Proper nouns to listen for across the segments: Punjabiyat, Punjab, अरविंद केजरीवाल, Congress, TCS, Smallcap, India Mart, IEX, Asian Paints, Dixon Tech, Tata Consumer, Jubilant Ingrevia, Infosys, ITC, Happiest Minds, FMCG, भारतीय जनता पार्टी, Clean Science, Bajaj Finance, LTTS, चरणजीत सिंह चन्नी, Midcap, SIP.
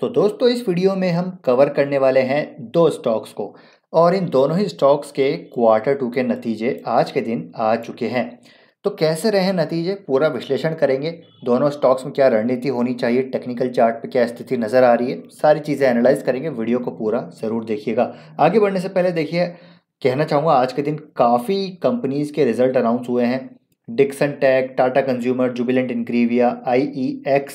तो दोस्तों इस वीडियो में हम कवर करने वाले हैं दो स्टॉक्स को और इन दोनों ही स्टॉक्स के Q2 के नतीजे आज के दिन आ चुके हैं। तो कैसे रहे नतीजे पूरा विश्लेषण करेंगे, दोनों स्टॉक्स में क्या रणनीति होनी चाहिए, टेक्निकल चार्ट पे क्या स्थिति नज़र आ रही है, सारी चीज़ें एनालाइज करेंगे। वीडियो को पूरा ज़रूर देखिएगा। आगे बढ़ने से पहले देखिए कहना चाहूँगा आज के दिन काफ़ी कंपनीज़ के रिजल्ट अनाउंस हुए हैं। Dixon Tech, Tata Consumer, Jubilant Ingrevia, IEX,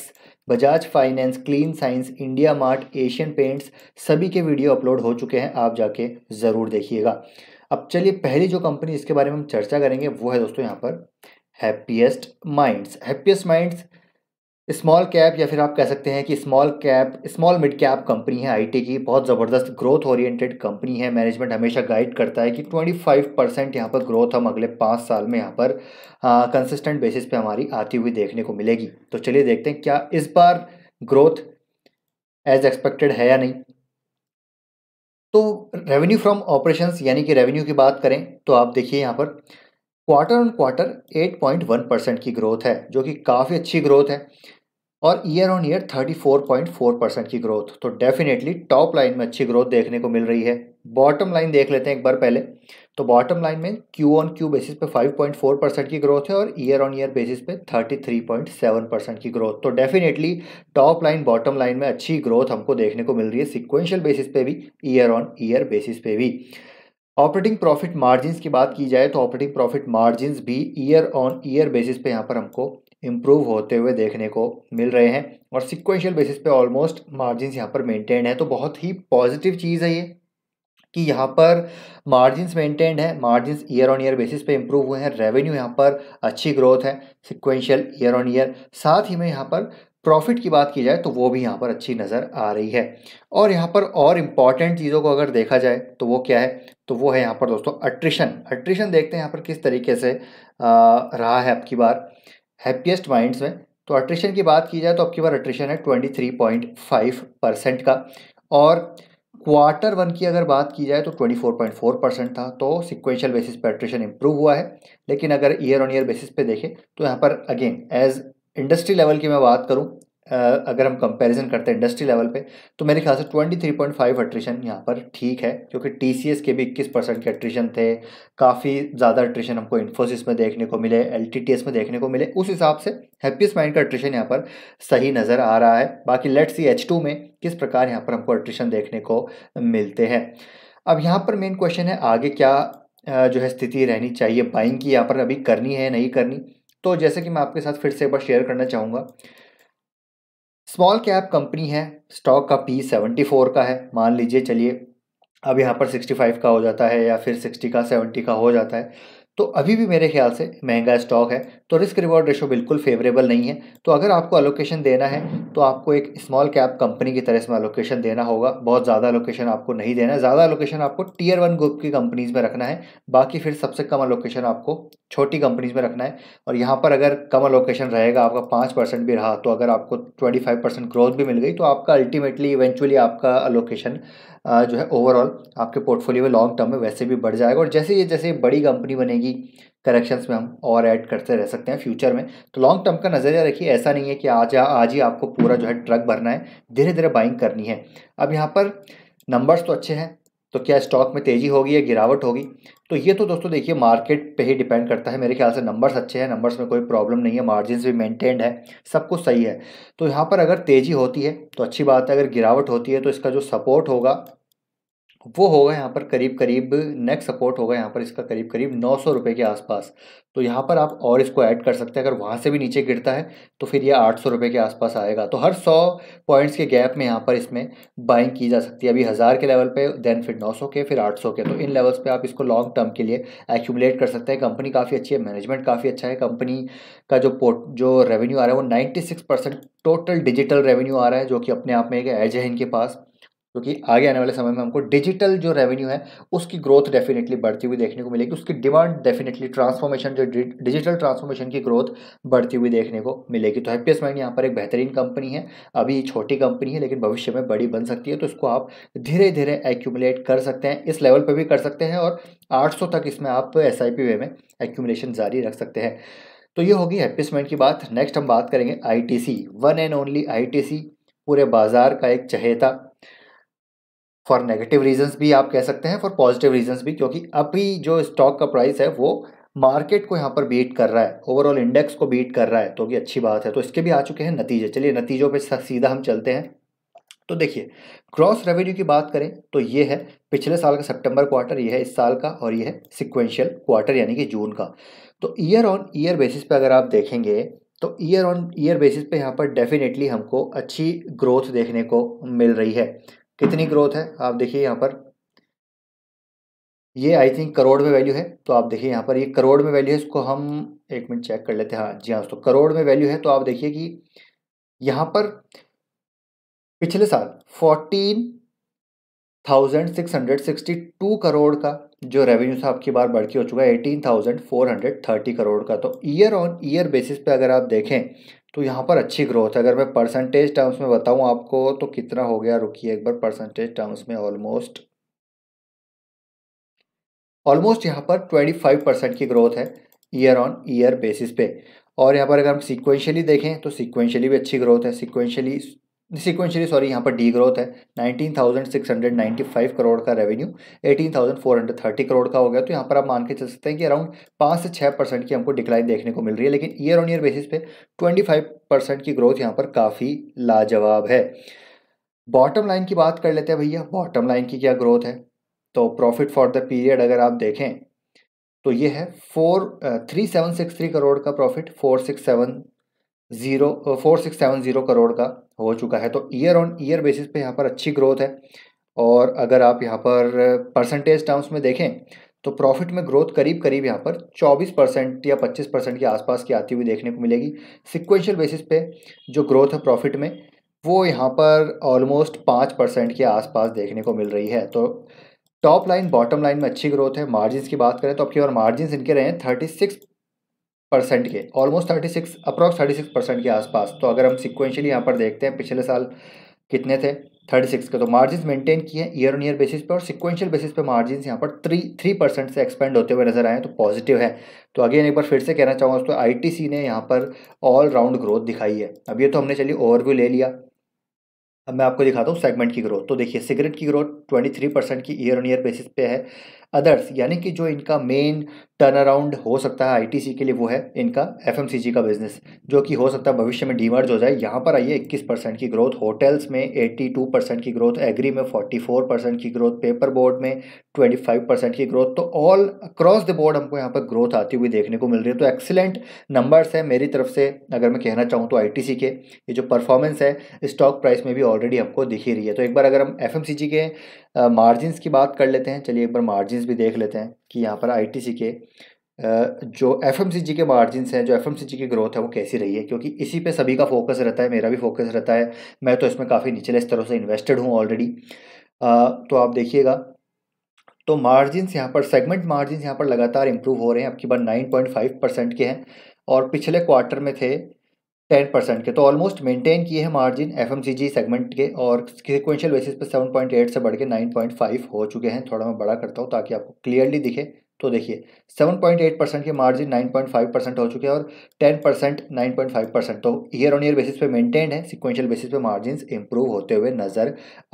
Bajaj Finance, Clean Science, India Mart, Asian Paints, सभी के वीडियो अपलोड हो चुके हैं, आप जाके ज़रूर देखिएगा। अब चलिए पहली जो कंपनी इसके बारे में हम चर्चा करेंगे वो है दोस्तों यहाँ पर Happiest Minds. Happiest Minds small cap या फिर आप कह सकते हैं कि small cap small mid cap company है, आईटी की बहुत ज़बरदस्त ग्रोथ ओरिएंटेड कंपनी है। मैनेजमेंट हमेशा गाइड करता है कि 25% यहाँ पर ग्रोथ हम अगले 5 साल में यहाँ पर कंसिस्टेंट बेसिस पे हमारी आती हुई देखने को मिलेगी। तो चलिए देखते हैं क्या इस बार ग्रोथ एज एक्सपेक्टेड है या नहीं। तो रेवेन्यू फ्रॉम ऑपरेशंस यानी कि रेवेन्यू की बात करें तो आप देखिए यहाँ पर Q on Q 8.1% की ग्रोथ है जो कि काफ़ी अच्छी ग्रोथ है और YoY 34.4% की ग्रोथ। तो डेफिनेटली टॉप लाइन में अच्छी ग्रोथ देखने को मिल रही है। बॉटम लाइन देख लेते हैं एक बार पहले। तो बॉटम लाइन में Q on Q बेसिस पे 5.4% की ग्रोथ है और YoY बेसिस पे 33.7% की ग्रोथ। तो definitely top line bottom line में अच्छी ग्रोथ हमको देखने को मिल रही है, सिक्वेंशियल बेसिस पे भी YoY बेसिस पे भी। ऑपरेटिंग प्रॉफिट मार्जिन्स की बात की जाए तो ऑपरेटिंग प्रॉफिट मार्जिन्स भी YoY बेसिस पे यहाँ पर हमको इम्प्रूव होते हुए देखने को मिल रहे हैं और सिक्वेंशियल बेसिस पे ऑलमोस्ट मार्जिन्स यहाँ पर मेंटेन है। तो बहुत ही पॉजिटिव चीज़ है ये कि यहाँ पर मार्जिन्स मेंटेन है, मार्जिन्स YoY बेसिस पे इम्प्रूव हुए हैं, रेवेन्यू यहाँ पर अच्छी ग्रोथ है सिक्वेंशियल YoY। साथ ही में यहाँ पर प्रॉफिट की बात की जाए तो वो भी यहाँ पर अच्छी नज़र आ रही है। और यहाँ पर और इम्पॉर्टेंट चीज़ों को अगर देखा जाए तो वो क्या है, तो वो है यहाँ पर दोस्तों अट्रिशन। देखते हैं यहाँ पर किस तरीके से रहा है अब की बार हैप्पीएस्ट माइंड्स में। तो अट्रिशन की बात की जाए तो अब की बार अट्रिशन है 23.5% का और Q1 की अगर बात की जाए तो 24.4% था। तो सिक्वेंशियल बेसिस पर अट्रिशन इंप्रूव हुआ है, लेकिन अगर YoY बेसिस पे देखें तो यहाँ पर अगेन एज इंडस्ट्री लेवल की मैं बात करूं, अगर हम कंपैरिजन करते हैं इंडस्ट्री लेवल पे तो मेरे ख्याल से 23.5 अट्रिशन यहाँ पर ठीक है, क्योंकि TCS के भी 21% के अट्रिशन थे। काफ़ी ज़्यादा अट्रिशन हमको इन्फोसिस में देखने को मिले, LTTS में देखने को मिले। उस हिसाब से हैप्पीएस्ट माइंड का अट्रिशन यहाँ पर सही नज़र आ रहा है। बाकी लेट्स सी H2 में किस प्रकार यहाँ पर हमको अट्रिशन देखने को मिलते हैं। अब यहाँ पर मेन क्वेश्चन है आगे क्या जो है स्थिति रहनी चाहिए, बाइंग की यहाँ पर अभी करनी है नहीं करनी। तो जैसे कि मैं आपके साथ फिर से एक बार शेयर करना चाहूँगा, स्मॉल कैप कंपनी है, स्टॉक का P 74 का है, मान लीजिए चलिए अब यहाँ पर 65 का हो जाता है या फिर 60 का 70 का हो जाता है, तो अभी भी मेरे ख्याल से महंगा स्टॉक है। तो रिस्क रिवॉर्ड रेशो बिल्कुल फेवरेबल नहीं है। तो अगर आपको एलोकेशन देना है तो आपको एक स्मॉल कैप कंपनी की तरह से एलोकेशन देना होगा। बहुत ज़्यादा एलोकेशन आपको नहीं देना है, ज़्यादा एलोकेशन आपको Tier 1 ग्रुप की कंपनीज़ में रखना है। बाकी फिर सबसे कम एलोकेशन आपको छोटी कंपनीज़ में रखना है। और यहाँ पर अगर कम एलोकेशन रहेगा आपका 5% भी रहा तो अगर आपको 25% ग्रोथ भी मिल गई तो आपका अल्टीमेटली इवेंचुअली आपका एलोकेशन जो है ओवरऑल आपके पोर्टफोलियो में लॉन्ग टर्म में वैसे भी बढ़ जाएगा। और जैसे बड़ी कंपनी बनेगी करेक्शंस में हम और ऐड करते रह सकते हैं फ्यूचर में। तो लॉन्ग टर्म का नज़रिया रखिए, ऐसा नहीं है कि आज ही आपको पूरा जो है ट्रक भरना है, धीरे धीरे बाइंग करनी है। अब यहाँ पर नंबर्स तो अच्छे हैं, तो क्या स्टॉक में तेज़ी होगी या गिरावट होगी, तो ये तो दोस्तों देखिए मार्केट पे ही डिपेंड करता है। मेरे ख्याल से नंबर्स अच्छे हैं, नंबर्स में कोई प्रॉब्लम नहीं है, मार्जिन्स भी मेंटेन्ड है, सब कुछ सही है। तो यहाँ पर अगर तेज़ी होती है तो अच्छी बात है, अगर गिरावट होती है तो इसका जो सपोर्ट होगा वो होगा यहाँ पर करीब नेक्स्ट सपोर्ट होगा यहाँ पर इसका करीब 900 रुपये के आसपास। तो यहाँ पर आप और इसको ऐड कर सकते हैं। अगर वहाँ से भी नीचे गिरता है तो फिर ये 800 रुपये के आसपास आएगा। तो हर 100 पॉइंट्स के गैप में यहाँ पर इसमें बाइंग की जा सकती है। अभी 1000 के लेवल पे, देन फिर 900 के, फिर 800 के। तो इन लेवल्स पे आप इसको लॉन्ग टर्म के लिए एक्यूमुलेट कर सकते हैं। कंपनी काफ़ी अच्छी है, मैनेजमेंट काफ़ी अच्छा है, कंपनी का जो रेवेन्यू आ रहा है वो 96% टोटल डिजिटल रेवेन्यू आ रहा है, जो कि अपने आप में एक एज है इनके पास, क्योंकि आगे आने वाले समय में हमको डिजिटल जो रेवेन्यू है उसकी ग्रोथ डेफिनेटली बढ़ती हुई देखने को मिलेगी, उसकी डिमांड डेफिनेटली ट्रांसफॉर्मेशन जो डिजिटल ट्रांसफॉर्मेशन की ग्रोथ बढ़ती हुई देखने को मिलेगी। तो हैप्पीएस्ट माइंड यहाँ पर एक बेहतरीन कंपनी है, अभी छोटी कंपनी है लेकिन भविष्य में बड़ी बन सकती है। तो इसको आप धीरे धीरे एक्यूमुलेट कर सकते हैं, इस लेवल पर भी कर सकते हैं और 800 तक इसमें आप SIP वे में एक्यूमुलेशन जारी रख सकते हैं। तो ये होगी हैप्पीएस्ट माइंड की बात। नेक्स्ट हम बात करेंगे ITC, one and only ITC। पूरे बाजार का एक चहेता, फॉर नेगेटिव रीजंस भी आप कह सकते हैं, फॉर पॉजिटिव रीजंस भी, क्योंकि अभी जो स्टॉक का प्राइस है वो मार्केट को यहाँ पर बीट कर रहा है, ओवरऑल इंडेक्स को बीट कर रहा है, तो ये अच्छी बात है। तो इसके भी आ चुके हैं नतीजे। चलिए नतीजों पे सीधा हम चलते हैं। तो देखिए ग्रॉस रेवेन्यू की बात करें तो ये है पिछले साल का सितंबर क्वार्टर, ये है इस साल का, और ये है सिक्वेंशियल क्वार्टर यानी कि जून का। तो ईयर ऑन ईयर बेसिस पे अगर आप देखेंगे तो ईयर ऑन ईयर बेसिस पे यहाँ पर डेफिनेटली हमको अच्छी ग्रोथ देखने को मिल रही है। कितनी ग्रोथ है आप देखिए यहाँ पर, ये आई थिंक करोड़ में वैल्यू है, तो आप देखिए यहाँ पर ये करोड़ में वैल्यू है, इसको हम एक मिनट चेक कर लेते हैं। हाँ जी हाँ, तो करोड़ में वैल्यू है। तो आप देखिए कि यहाँ पर पिछले साल 14,662 करोड़ का जो रेवेन्यू था आपकी बार बढ़ के हो चुका है 18,430 करोड़ का। तो ईयर ऑन ईयर बेसिस पे अगर आप देखें तो यहाँ पर अच्छी ग्रोथ है। अगर मैं परसेंटेज टर्म्स में बताऊँ आपको तो कितना हो गया, रुकिए एक बार, परसेंटेज टर्म्स में ऑलमोस्ट यहाँ पर 25% की ग्रोथ है ईयर ऑन ईयर बेसिस पे। और यहाँ पर अगर हम सीक्वेंशियली देखें तो सीक्वेंशियली भी अच्छी ग्रोथ है, सीक्वेंशियली यहाँ पर डी ग्रोथ है, 19,695 करोड़ का रेवेन्यू 18,430 करोड़ का हो गया। तो यहाँ पर आप मान के चल सकते हैं कि अराउंड 5 से 6% की हमको डिक्लाइन देखने को मिल रही है, लेकिन ईयर ऑन ईयर बेसिस पे 25% की ग्रोथ यहाँ पर काफ़ी लाजवाब है। बॉटम लाइन की बात कर लेते हैं भैया, बॉटम लाइन की क्या ग्रोथ है। तो प्रॉफिट फॉर द पीरियड अगर आप देखें तो ये है 3,763 करोड़ का प्रॉफिट, 4,670 करोड़ का हो चुका है। तो ईयर ऑन ईयर बेसिस पे यहाँ पर अच्छी ग्रोथ है। और अगर आप यहाँ पर परसेंटेज टर्म्स में देखें तो प्रॉफिट में ग्रोथ करीब करीब यहाँ पर 24% या 25% के आसपास की आती हुई देखने को मिलेगी। सिक्वेंशियल बेसिस पे जो ग्रोथ है प्रॉफिट में वो यहाँ पर ऑलमोस्ट 5% के आसपास देखने को मिल रही है। तो टॉप लाइन बॉटम लाइन में अच्छी ग्रोथ है। मार्जिन्स की बात करें तो आपके और मार्जिन्स इनके रहे हैं 36% के, ऑलमोस्ट 36 अप्रॉक्स 36% के आसपास। तो अगर हम सिक्वेंशियली यहाँ पर देखते हैं पिछले साल कितने थे, 36 के, तो मार्जिन्स मेंटेन किए हैं ईयर ऑन ईयर बेसिस पे। और सिक्वेंशियल बेसिस पे मार्जिन्स यहाँ पर 3% से एक्सपेंड होते हुए नजर आए हैं, तो पॉजिटिव है। तो अगेन एक बार फिर से कहना चाहूँगा दोस्तों, ITC ने यहाँ पर ऑल राउंड ग्रोथ दिखाई है। अब ये तो हमने चलिए ओवरव्यू ले लिया, अब मैं आपको दिखाता हूँ सेगमेंट की ग्रोथ। तो देखिए सिगरेट की ग्रोथ 23% की ईयर ऑन ईयर बेसिस पे है। अदर्स यानी कि जो इनका मेन टर्न अराउंड हो सकता है ITC के लिए वो है इनका FMCG का बिजनेस, जो कि हो सकता है भविष्य में डीमर्ज हो जाए। यहाँ पर आइए 21% की ग्रोथ, होटल्स में 82% की ग्रोथ, एग्री में 44% की ग्रोथ, पेपर बोर्ड में 25% की ग्रोथ। तो ऑल अक्रॉस द बोर्ड हमको यहाँ पर ग्रोथ आती हुई देखने को मिल रही है। तो एक्सीलेंट नंबर्स है मेरी तरफ से अगर मैं कहना चाहूँ तो। ITC के ये जो परफॉर्मेंस है स्टॉक प्राइस में भी ऑलरेडी हमको दिख ही रही है। तो एक बार अगर हम FMCG के मार्जिन्स की बात कर लेते हैं, चलिए एक बार मार्जिन्स भी देख लेते हैं कि यहाँ पर ITC के जो FMCG के मार्जिन्स हैं, जो FMCG की ग्रोथ है वो कैसी रही है, क्योंकि इसी पे सभी का फोकस रहता है, मेरा भी फोकस रहता है। मैं तो इसमें काफ़ी निचले स्तरों से इन्वेस्टेड हूँ ऑलरेडी। तो आप देखिएगा तो मार्जिन्स यहाँ पर, सेगमेंट मार्जिन्स यहाँ पर लगातार इम्प्रूव हो रहे हैं। आपकी बार 9.5% के हैं और पिछले क्वार्टर में थे 10% के, तो ऑलमोस्ट मेंटेन किए हैं मार्जिन FMCG सेगमेंट के। और सिक्वेंशियल बेसिस पे 7.8 से बढ़ के 9.5 हो चुके हैं। थोड़ा मैं बड़ा करता हूँ ताकि आपको क्लियरली दिखे। तो देखिए 7.8% के मार्जिन 9.5% हो चुके हैं और 10% 9.5%। तो ईयर ऑन ईयर बेसिस पे मेंटेन है, सिक्वेंशियल बेसिस पे मार्जिन इम्प्रूव होते हुए नज़र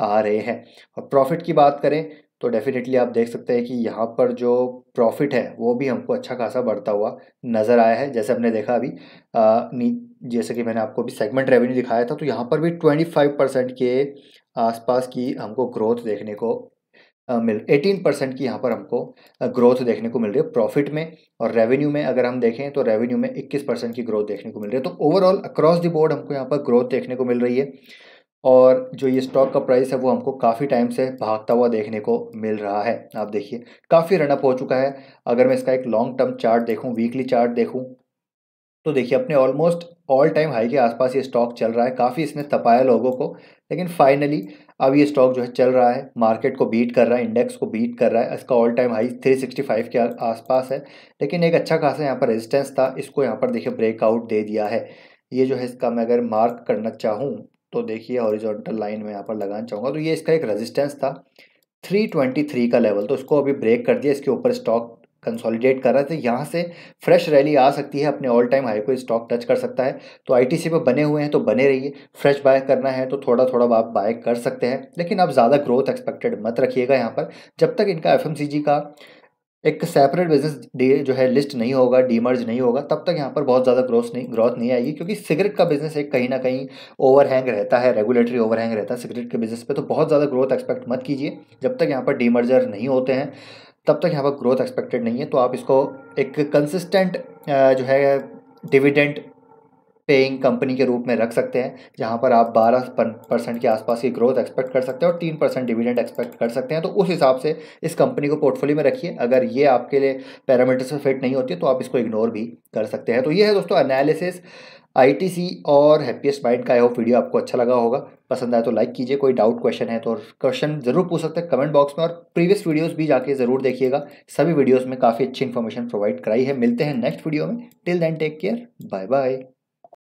आ रहे हैं। और प्रॉफिट की बात करें तो डेफिनेटली आप देख सकते हैं कि यहाँ पर जो प्रॉफिट है वो भी हमको अच्छा खासा बढ़ता हुआ नज़र आया है। जैसे हमने देखा अभी जैसे कि मैंने आपको अभी सेगमेंट रेवेन्यू दिखाया था, तो यहाँ पर भी 25% के आसपास की हमको ग्रोथ देखने को 18% की यहाँ पर हमको ग्रोथ देखने को मिल रही है प्रॉफिट में। और रेवेन्यू में अगर हम देखें तो रेवेन्यू में 21% की ग्रोथ देखने को मिल रही है। तो ओवरऑल अक्रॉस द बोर्ड हमको यहाँ पर ग्रोथ देखने को मिल रही है। और जो ये स्टॉक का प्राइस है वो हमको काफ़ी टाइम से भागता हुआ देखने को मिल रहा है। आप देखिए काफ़ी रनअप हो चुका है। अगर मैं इसका एक लॉन्ग टर्म चार्ट देखूं, वीकली चार्ट देखूं, तो देखिए अपने ऑलमोस्ट ऑल टाइम हाई के आसपास ये स्टॉक चल रहा है। काफ़ी इसने तपाया लोगों को, लेकिन फाइनली अब ये स्टॉक जो है चल रहा है, मार्केट को बीट कर रहा है, इंडेक्स को बीट कर रहा है। इसका ऑल टाइम हाई 365 के आसपास है, लेकिन एक अच्छा खासा यहाँ पर रेजिस्टेंस था, इसको यहाँ पर देखिए ब्रेकआउट दे दिया है। ये जो है इसका मैं अगर मार्क करना चाहूँ तो देखिए हॉरिजॉन्टल लाइन में यहाँ पर लगाना चाहूँगा, तो ये इसका एक रेजिस्टेंस था 323 का लेवल, तो इसको अभी ब्रेक कर दिया। इसके ऊपर स्टॉक कंसोलिडेट कर रहा है, तो यहाँ से फ्रेश रैली आ सकती है, अपने ऑल टाइम हाई को स्टॉक टच कर सकता है। तो आईटीसी पे बने हुए हैं तो बने रहिए, फ्रेश बाय करना है तो थोड़ा थोड़ा आप बाय कर सकते हैं, लेकिन आप ज़्यादा ग्रोथ एक्सपेक्टेड मत रखिएगा यहाँ पर, जब तक इनका एफएमसीजी का एक सेपरेट बिजनेस जो है लिस्ट नहीं होगा, डीमर्ज नहीं होगा, तब तक यहाँ पर बहुत ज़्यादा ग्रोथ नहीं आएगी, क्योंकि सिगरेट का बिजनेस एक कहीं ना कहीं ओवरहैंग रहता है, रेगुलेटरी ओवरहैंग रहता है सिगरेट के बिजनेस पे। तो बहुत ज़्यादा ग्रोथ एक्सपेक्ट मत कीजिए, जब तक यहाँ पर डीमर्जर नहीं होते हैं तब तक यहाँ पर ग्रोथ एक्सपेक्टेड नहीं है। तो आप इसको एक कंसिस्टेंट जो है डिविडेंड पेइंग कंपनी के रूप में रख सकते हैं, जहाँ पर आप 12% के आसपास की ग्रोथ एक्सपेक्ट कर सकते हैं और 3% डिविडेंड एक्सपेक्ट कर सकते हैं। तो उस हिसाब से इस कंपनी को पोर्टफोलियो में रखिए। अगर ये आपके लिए पैरामीटर्स में फिट नहीं होती है तो आप इसको इग्नोर भी कर सकते हैं। तो ये है दोस्तों एनालिसिस आईटीसी और हैप्पीएस्ट माइंड का। आई होप वीडियो आपको अच्छा लगा होगा, पसंद आए तो लाइक कीजिए, कोई डाउट क्वेश्चन है तो क्वेश्चन ज़रूर पूछ सकते हैं कमेंट बॉक्स में, और प्रीवियस वीडियोस भी जाके ज़रूर देखिएगा, सभी वीडियोस में काफ़ी अच्छी इन्फॉर्मेशन प्रोवाइड कराई है। मिलते हैं नेक्स्ट वीडियो में, till then take care, bye bye.